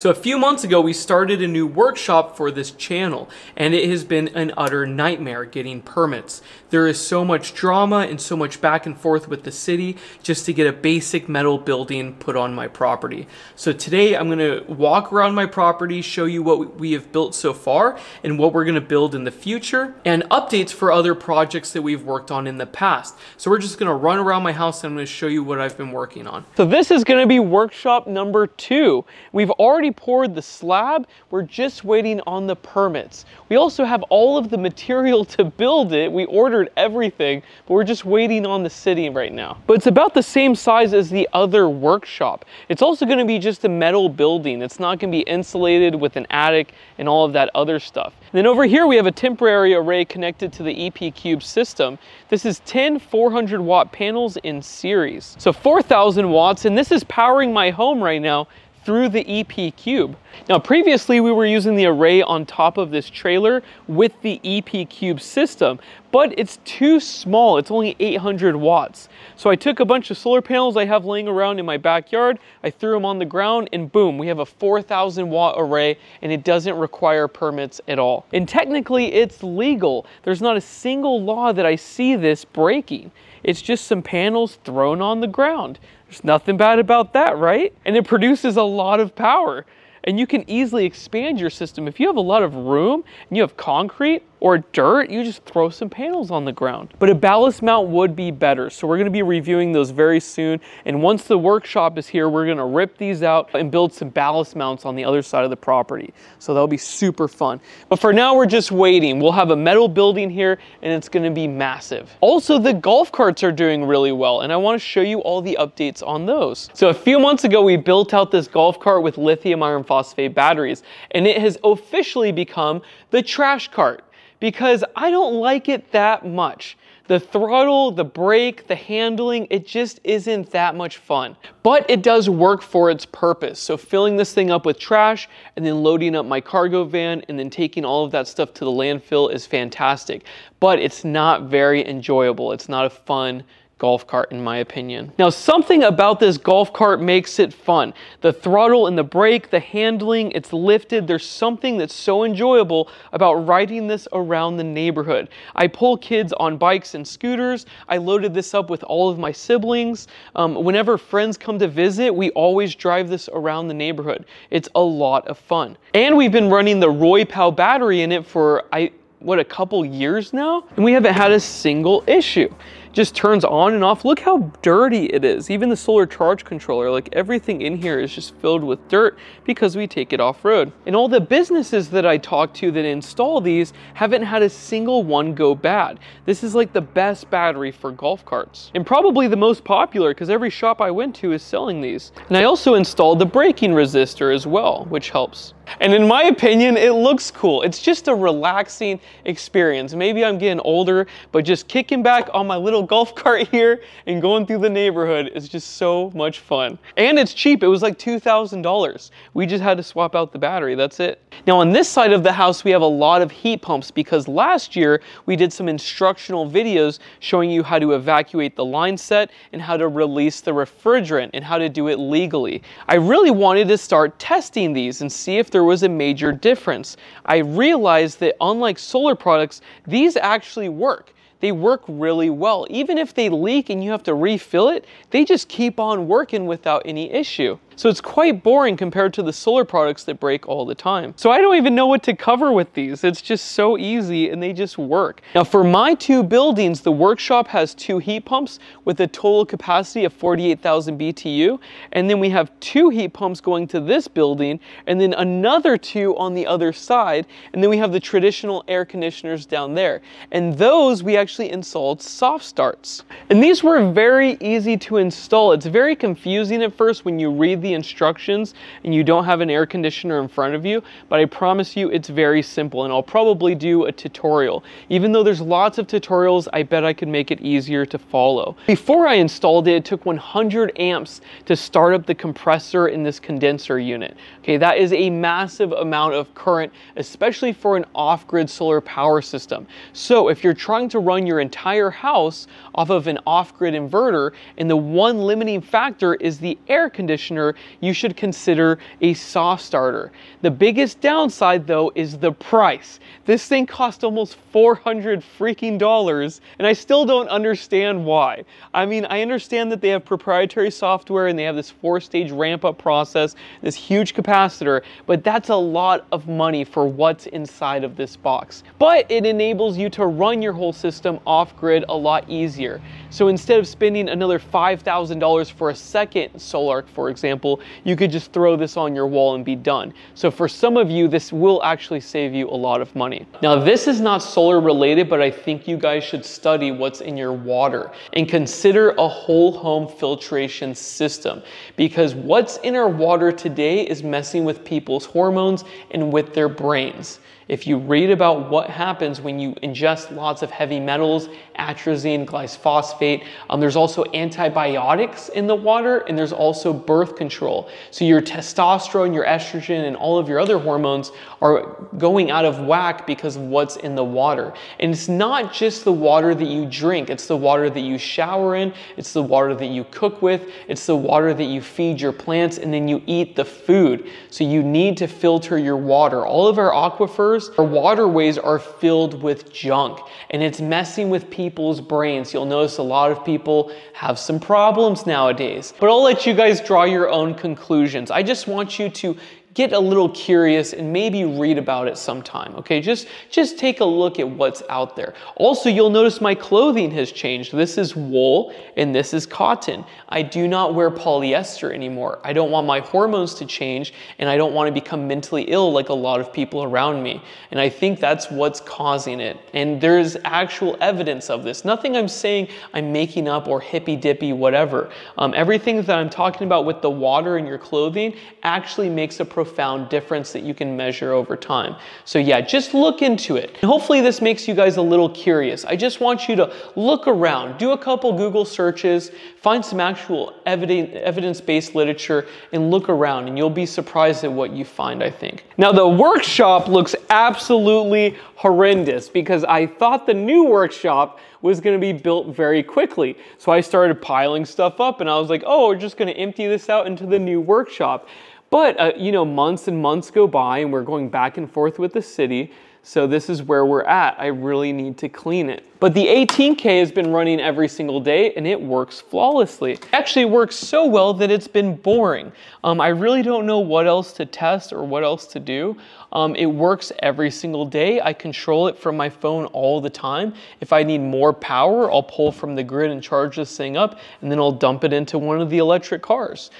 So a few months ago, we started a new workshop for this channel, and it has been an utter nightmare getting permits. There is so much drama and so much back and forth with the city just to get a basic metal building put on my property. So today I'm gonna walk around my property, show you what we have built so far and what we're gonna build in the future, and updates for other projects that we've worked on in the past. So we're just gonna run around my house and I'm gonna show you what I've been working on. So this is gonna be workshop number 2. We've already poured the slab. We're just waiting on the permits. We also have all of the material to build it. We ordered everything, but we're just waiting on the city right now. But it's about the same size as the other workshop. It's also going to be just a metal building. It's not going to be insulated with an attic and all of that other stuff. And then over here we have a temporary array connected to the EP Cube system. This is 10 400 watt panels in series. So 4,000 watts, and this is powering my home right now through the EP Cube. Now previously we were using the array on top of this trailer with the EP Cube system, but it's too small. It's only 800 watts. So I took a bunch of solar panels I have laying around in my backyard, I threw them on the ground, and boom, we have a 4,000 watt array, and it doesn't require permits at all. And technically it's legal. There's not a single law that I see this breaking. It's just some panels thrown on the ground. There's nothing bad about that, right? And it produces a lot of power. And you can easily expand your system. If you have a lot of room and you have concrete or dirt, you just throw some panels on the ground. But a ballast mount would be better. So we're gonna be reviewing those very soon. And once the workshop is here, we're gonna rip these out and build some ballast mounts on the other side of the property. So that'll be super fun. But for now, we're just waiting. We'll have a metal building here and it's gonna be massive. Also, the golf carts are doing really well, and I wanna show you all the updates on those. So a few months ago, we built out this golf cart with lithium iron phosphate batteries, and it has officially become the trash cart, because I don't like it that much. The throttle, the brake, the handling, it just isn't that much fun. But it does work for its purpose. So filling this thing up with trash and then loading up my cargo van and then taking all of that stuff to the landfill is fantastic. But it's not very enjoyable. It's not a fun golf cart in my opinion. Now something about this golf cart makes it fun. The throttle and the brake, the handling, it's lifted. There's something that's so enjoyable about riding this around the neighborhood. I pull kids on bikes and scooters. I loaded this up with all of my siblings. Whenever friends come to visit, we always drive this around the neighborhood. It's a lot of fun. And we've been running the Roy Pow battery in it for, a couple years now? And we haven't had a single issue. Just turns on and off. Look how dirty it is. Even the solar charge controller, like everything in here is just filled with dirt because we take it off road. And all the businesses that I talk to that install these haven't had a single one go bad. This is like the best battery for golf carts. And probably the most popular, because every shop I went to is selling these. And I also installed the braking resistor as well, which helps. And in my opinion, it looks cool. It's just a relaxing experience. Maybe I'm getting older, but just kicking back on my little golf cart here and going through the neighborhood is just so much fun. And it's cheap. It was like $2,000. We just had to swap out the battery. That's it. Now on this side of the house, we have a lot of heat pumps, because last year we did some instructional videos showing you how to evacuate the line set and how to release the refrigerant and how to do it legally. I really wanted to start testing these and see if there was a major difference. I realized that unlike solar products, these actually work. They work really well. Even if they leak and you have to refill it, they just keep on working without any issue. So it's quite boring compared to the solar products that break all the time. So I don't even know what to cover with these. It's just so easy and they just work. Now for my two buildings, the workshop has 2 heat pumps with a total capacity of 48,000 BTU. And then we have 2 heat pumps going to this building and then another 2 on the other side. And then we have the traditional air conditioners down there. And those we actually installed soft starts. And these were very easy to install. It's very confusing at first when you read the instructions and you don't have an air conditioner in front of you, but I promise you it's very simple, and I'll probably do a tutorial. Even though there's lots of tutorials, I bet I could make it easier to follow. Before I installed it, it took 100 amps to start up the compressor in this condenser unit. Okay, that is a massive amount of current, especially for an off-grid solar power system. So if you're trying to run your entire house off of an off-grid inverter and the one limiting factor is the air conditioner, you should consider a soft starter. The biggest downside though is the price. This thing cost almost $400 and I still don't understand why. I mean, I understand that they have proprietary software and they have this 4-stage ramp up process, this huge capacitor, but that's a lot of money for what's inside of this box. But it enables you to run your whole system off grid a lot easier. So instead of spending another $5,000 for a second Solark, for example, you could just throw this on your wall and be done. So for some of you, this will actually save you a lot of money. Now, this is not solar related, but I think you guys should study what's in your water and consider a whole home filtration system, because what's in our water today is messing with people's hormones and with their brains. If you read about what happens when you ingest lots of heavy metals, atrazine, glyphosate, there's also antibiotics in the water, and there's also birth control. So your testosterone, your estrogen, and all of your other hormones are going out of whack because of what's in the water. And it's not just the water that you drink, it's the water that you shower in, it's the water that you cook with, it's the water that you feed your plants, and then you eat the food. So you need to filter your water. All of our aquifers, our waterways are filled with junk, and it's messing with people's brains. You'll notice a lot of people have some problems nowadays, but I'll let you guys draw your own conclusions. I just want you to get a little curious and maybe read about it sometime, okay? Just take a look at what's out there. Also, you'll notice my clothing has changed. This is wool and this is cotton. I do not wear polyester anymore. I don't want my hormones to change, and I don't want to become mentally ill like a lot of people around me. And I think that's what's causing it. And there's actual evidence of this. Nothing I'm saying I'm making up or hippy-dippy, whatever. Everything that I'm talking about with the water and your clothing actually makes a profound difference that you can measure over time. So yeah, just look into it. And hopefully this makes you guys a little curious. I just want you to look around, do a couple Google searches, find some actual evidence-based literature, and look around, and you'll be surprised at what you find, I think. Now, the workshop looks absolutely horrendous because I thought the new workshop was gonna be built very quickly. So I started piling stuff up and I was like, oh, we're just gonna empty this out into the new workshop. But, you know, months and months go by and we're going back and forth with the city. So this is where we're at. I really need to clean it. But the 18K has been running every single day and it works flawlessly. It actually works so well that it's been boring. I really don't know what else to test or what else to do. It works every single day. I control it from my phone all the time. If I need more power, I'll pull from the grid and charge this thing up, and then I'll dump it into one of the electric cars.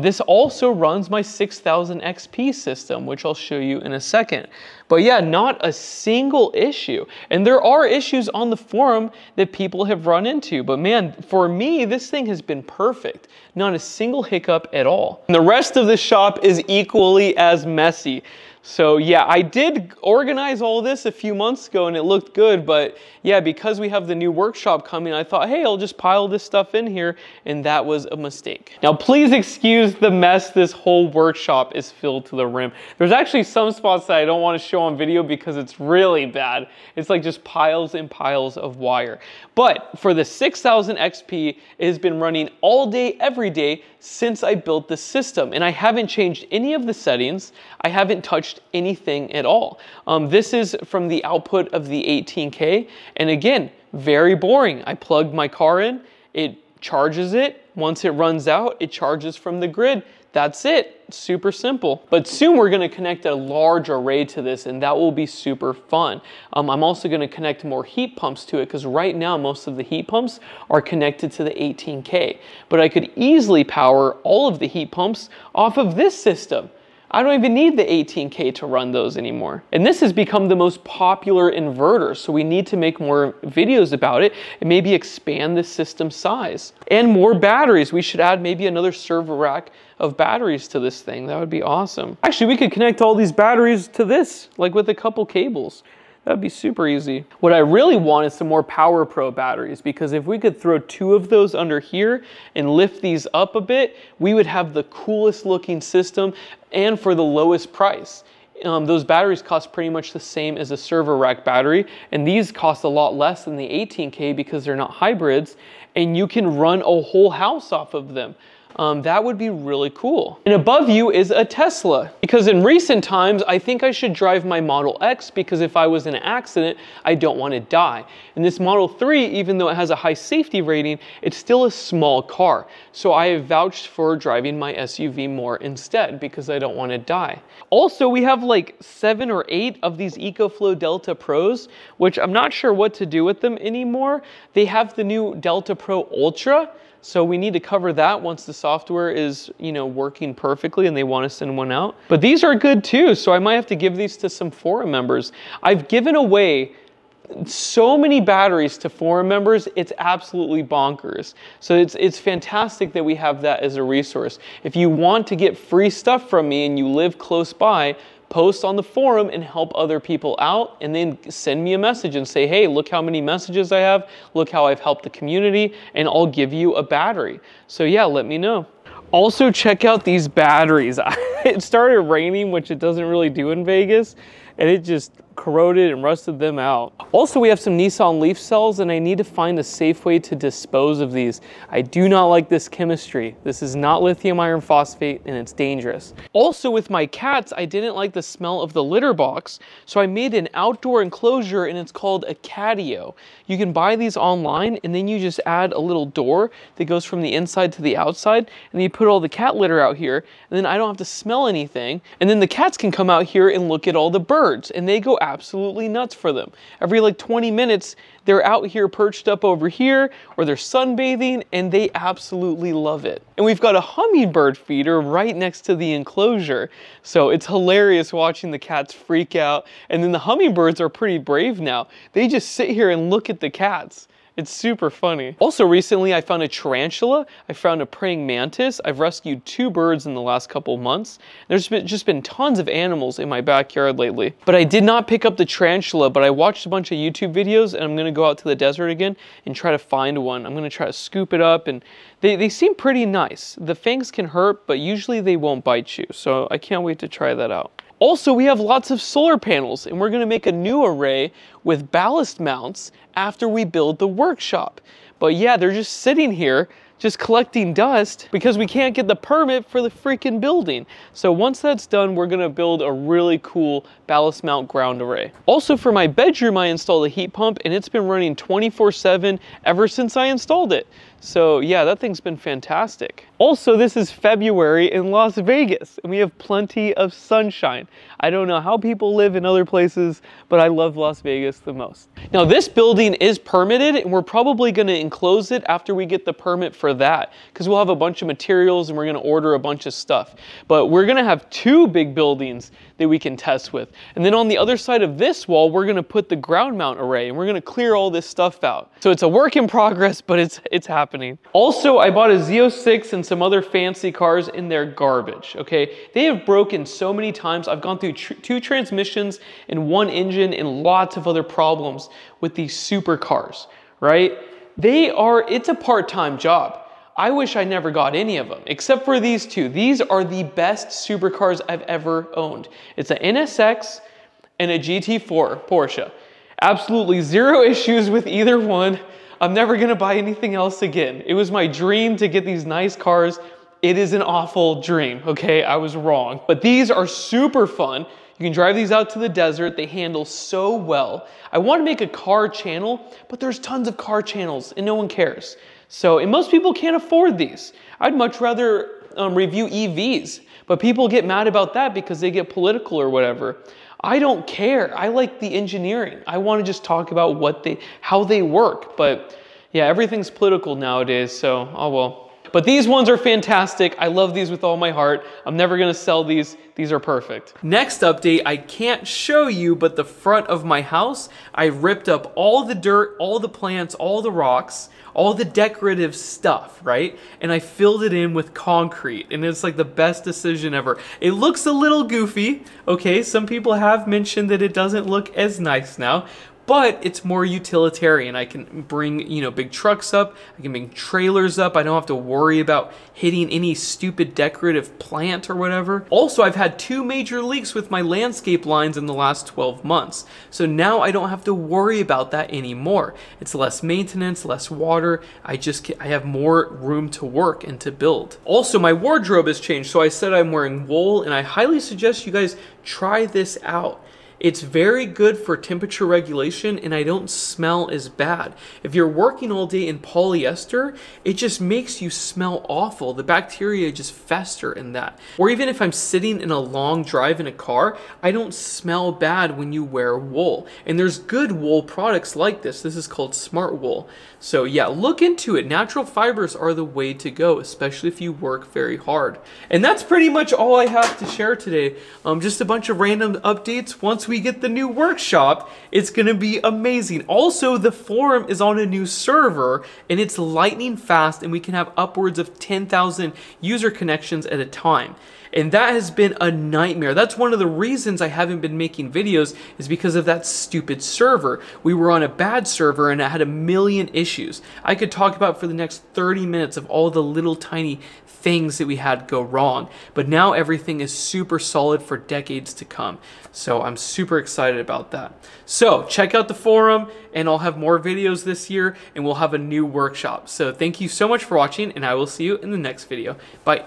This also runs my 6000 XP system, which I'll show you in a second. But yeah, not a single issue. And there are issues on the forum that people have run into, but man, for me, this thing has been perfect. Not a single hiccup at all. And the rest of the shop is equally as messy. So yeah, I did organize all this a few months ago and it looked good, but yeah, because we have the new workshop coming, I thought, hey, I'll just pile this stuff in here, and that was a mistake. Now, please excuse the mess. This whole workshop is filled to the rim. There's actually some spots that I don't want to show on video because it's really bad. It's like just piles and piles of wire. But for the 6000 XP, it has been running all day, every day since I built the system, and I haven't changed any of the settings. I haven't touched anything at all. This is from the output of the 18K, and again, very boring. I plugged my car in, it charges it. Once it runs out, it charges from the grid. That's it. Super simple. But soon we're going to connect a large array to this, and that will be super fun. I'm also going to connect more heat pumps to it because right now most of the heat pumps are connected to the 18K. But I could easily power all of the heat pumps off of this system. I don't even need the 18K to run those anymore. And this has become the most popular inverter, so we need to make more videos about it and maybe expand the system size. And more batteries. We should add maybe another server rack of batteries to this thing. That would be awesome. Actually, we could connect all these batteries to this, like with a couple cables. That'd be super easy. What I really want is some more Power Pro batteries, because if we could throw 2 of those under here and lift these up a bit, we would have the coolest looking system and for the lowest price. Those batteries cost pretty much the same as a server rack battery, and these cost a lot less than the 18K because they're not hybrids, and you can run a whole house off of them. That would be really cool. And above you is a Tesla, because in recent times, I think I should drive my Model X because if I was in an accident, I don't want to die. And this Model 3, even though it has a high safety rating, it's still a small car. So I have vouched for driving my SUV more instead because I don't want to die. Also, we have like 7 or 8 of these EcoFlow Delta Pros, which I'm not sure what to do with them anymore. They have the new Delta Pro Ultra, so we need to cover that once the software is, you know, working perfectly and they want to send one out. But these are good too, so I might have to give these to some forum members. I've given away so many batteries to forum members, it's absolutely bonkers. So it's fantastic that we have that as a resource. If you want to get free stuff from me and you live close by, post on the forum and help other people out, and then send me a message and say, hey, look how many messages I have, look how I've helped the community, and I'll give you a battery. So yeah, let me know. Also check out these batteries. It started raining, which it doesn't really do in Vegas, and it just corroded and rusted them out. Also, we have some Nissan leaf cells, and I need to find a safe way to dispose of these. I do not like this chemistry. This is not lithium iron phosphate, and it's dangerous. Also, with my cats, I didn't like the smell of the litter box, so I made an outdoor enclosure, and it's called a Catio. You can buy these online, and then you just add a little door that goes from the inside to the outside, and then you put all the cat litter out here, and then I don't have to smell anything, and then the cats can come out here and look at all the birds, and they go absolutely nuts for them. Every like 20 minutes, they're out here perched up over here, or they're sunbathing, and they absolutely love it. And we've got a hummingbird feeder right next to the enclosure. So it's hilarious watching the cats freak out. And then the hummingbirds are pretty brave now. They just sit here and look at the cats. It's super funny. Also recently, I found a tarantula. I found a praying mantis. I've rescued 2 birds in the last couple months. There's just been tons of animals in my backyard lately. But I did not pick up the tarantula, but I watched a bunch of YouTube videos, and I'm gonna go out to the desert again and try to find one. I'm gonna try to scoop it up, and they seem pretty nice. The fangs can hurt, but usually they won't bite you. So I can't wait to try that out. Also, we have lots of solar panels, and we're gonna make a new array with ballast mounts after we build the workshop. But yeah, they're just sitting here, just collecting dust because we can't get the permit for the freaking building. So once that's done, we're gonna build a really cool ballast mount ground array. Also for my bedroom, I installed a heat pump, and it's been running 24/7 ever since I installed it. So yeah, that thing's been fantastic. Also, this is February in Las Vegas, and we have plenty of sunshine. I don't know how people live in other places, but I love Las Vegas the most. Now this building is permitted, and we're probably gonna enclose it after we get the permit for that, because we'll have a bunch of materials and we're gonna order a bunch of stuff. But we're gonna have 2 big buildings that we can test with. And then on the other side of this wall, we're gonna put the ground mount array, and we're gonna clear all this stuff out. So it's a work in progress, but it's happening. Also, I bought a Z06 and some other fancy cars in their garbage, okay? They have broken so many times. I've gone through 2 transmissions and 1 engine and lots of other problems with these supercars, right? It's a part-time job. I wish I never got any of them, except for these 2. These are the best supercars I've ever owned. It's an NSX and a GT4 Porsche. Absolutely zero issues with either one. I'm never gonna buy anything else again. It was my dream to get these nice cars. It is an awful dream, okay? I was wrong. But these are super fun. You can drive these out to the desert. They handle so well. I want to make a car channel, but there's tons of car channels and no one cares. So, and most people can't afford these. I'd much rather review EVs, but people get mad about that because they get political or whatever. I don't care. I like the engineering. I want to just talk about how they work. But yeah, everything's political nowadays, so oh well. But these ones are fantastic. I love these with all my heart. I'm never gonna sell these. These are perfect. Next update, I can't show you, but the front of my house, I ripped up all the dirt, all the plants, all the rocks, all the decorative stuff, right? And I filled it in with concrete, and it's like the best decision ever. It looks a little goofy, okay? Some people have mentioned that it doesn't look as nice now, but it's more utilitarian. I can bring, you know, big trucks up, I can bring trailers up, I don't have to worry about hitting any stupid decorative plant or whatever. Also, I've had 2 major leaks with my landscape lines in the last 12 months. So now I don't have to worry about that anymore. It's less maintenance, less water. I have more room to work and to build. Also, my wardrobe has changed. So I said I'm wearing wool, and I highly suggest you guys try this out. It's very good for temperature regulation, and I don't smell as bad. If you're working all day in polyester, it just makes you smell awful. The bacteria just fester in that. Or even if I'm sitting in a long drive in a car, I don't smell bad when you wear wool. And there's good wool products like this. This is called Smart Wool. So yeah, look into it. Natural fibers are the way to go, especially if you work very hard. And that's pretty much all I have to share today. Just a bunch of random updates. Once we get the new workshop, it's gonna be amazing. Also, the forum is on a new server, and it's lightning fast, and we can have upwards of 10,000 user connections at a time. And that has been a nightmare. That's one of the reasons I haven't been making videos, is because of that stupid server. We were on a bad server, and I had a million issues. I could talk about for the next 30 minutes of all the little tiny things that we had go wrong, but now everything is super solid for decades to come. So I'm super excited about that. So check out the forum, and I'll have more videos this year, and we'll have a new workshop. So thank you so much for watching, and I will see you in the next video. Bye.